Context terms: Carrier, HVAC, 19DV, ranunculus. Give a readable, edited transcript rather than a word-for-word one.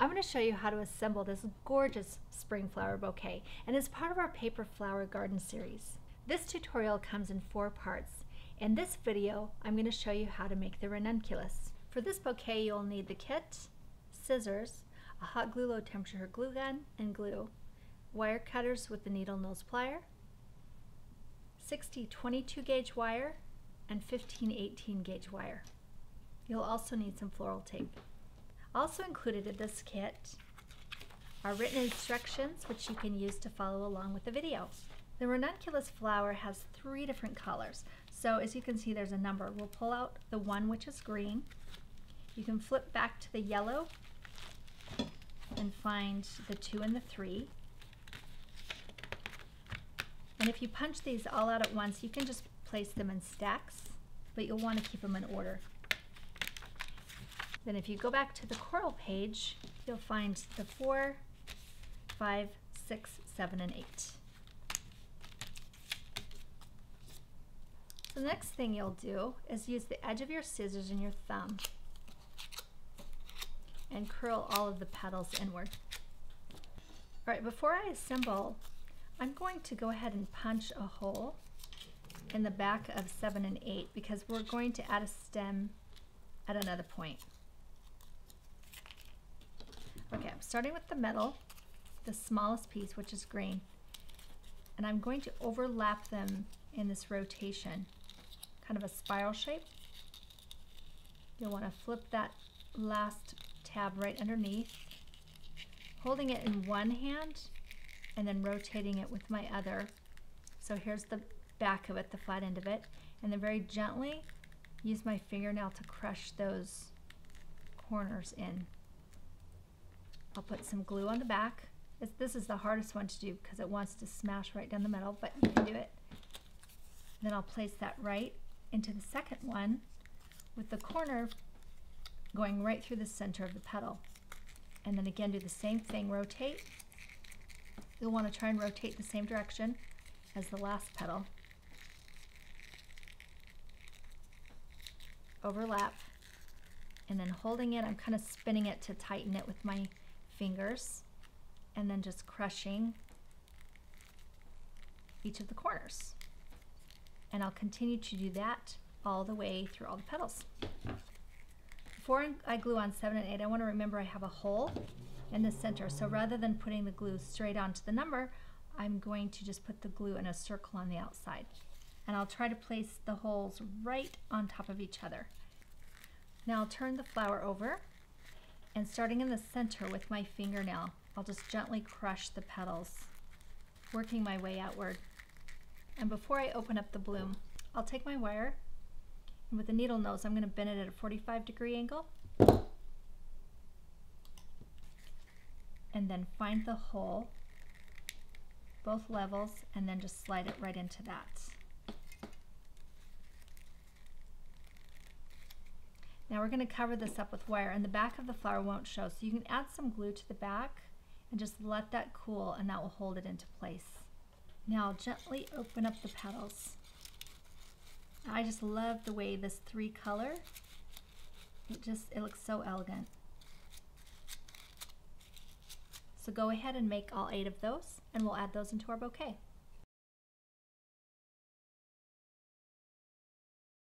I'm going to show you how to assemble this gorgeous spring flower bouquet, and it's part of our paper flower garden series. This tutorial comes in 4 parts. In this video, I'm going to show you how to make the ranunculus. For this bouquet, you'll need the kit, scissors, a hot glue, low temperature glue gun, and glue, wire cutters with the needle nose plier, 60 22 gauge wire, and 15 18 gauge wire. You'll also need some floral tape. Also included in this kit are written instructions which you can use to follow along with the video. The ranunculus flower has 3 different colors, so as you can see there's a number. We'll pull out the one which is green. You can flip back to the yellow and find the 2 and the 3. And if you punch these all out at once, you can just place them in stacks, but you'll want to keep them in order. Then if you go back to the coral page, you'll find the 4, 5, 6, 7, and 8. So the next thing you'll do is use the edge of your scissors and your thumb and curl all of the petals inward. All right, before I assemble, I'm going to go ahead and punch a hole in the back of 7 and 8 because we're going to add a stem at another point. Okay, I'm starting with the middle, the smallest piece, which is green, and I'm going to overlap them in this rotation, kind of a spiral shape. You'll want to flip that last tab right underneath, holding it in one hand and then rotating it with my other. So here's the back of it, the flat end of it, and then very gently use my fingernail to crush those corners in. I'll put some glue on the back. This is the hardest one to do because it wants to smash right down the middle, but you can do it. Then I'll place that right into the second one with the corner going right through the center of the petal. And then again, do the same thing, rotate. You'll want to try and rotate the same direction as the last petal. Overlap, and then holding it, I'm kind of spinning it to tighten it with my fingers, and then just crushing each of the corners. And I'll continue to do that all the way through all the petals. Before I glue on 7 and 8, I want to remember I have a hole in the center, so rather than putting the glue straight onto the number, I'm going to just put the glue in a circle on the outside. And I'll try to place the holes right on top of each other. Now I'll turn the flower over, and starting in the center with my fingernail, I'll just gently crush the petals, working my way outward. And before I open up the bloom, I'll take my wire, and with a needle nose, I'm going to bend it at a 45-degree angle, and then find the hole, both levels, and then just slide it right into that. Now we're going to cover this up with wire, and the back of the flower won't show, so you can add some glue to the back and just let that cool, and that will hold it into place. Now I'll gently open up the petals. I just love the way this 3 color, it looks so elegant. So go ahead and make all 8 of those, and we'll add those into our bouquet.